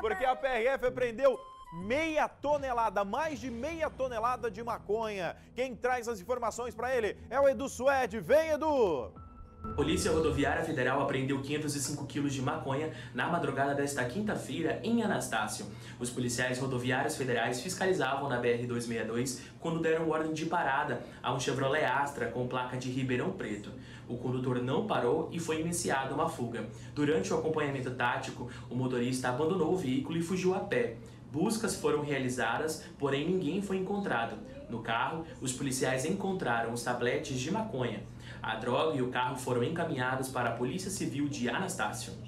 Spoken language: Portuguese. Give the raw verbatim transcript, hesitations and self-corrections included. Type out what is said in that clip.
Porque a P R F apreendeu meia tonelada, mais de meia tonelada de maconha. Quem traz as informações para ele é o Edu Suede. Vem, Edu! Polícia Rodoviária Federal apreendeu quinhentos e cinco quilos de maconha na madrugada desta quinta-feira em Anastácio. Os policiais rodoviários federais fiscalizavam na B R duzentos e sessenta e dois quando deram ordem de parada a um Chevrolet Astra com placa de Ribeirão Preto. O condutor não parou e foi iniciada uma fuga. Durante o acompanhamento tático, o motorista abandonou o veículo e fugiu a pé. Buscas foram realizadas, porém ninguém foi encontrado. No carro, os policiais encontraram os tabletes de maconha. A droga e o carro foram encaminhados para a Polícia Civil de Anastácio.